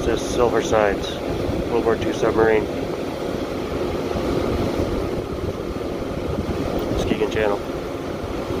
USS Silversides, World War II submarine. Muskegon Channel.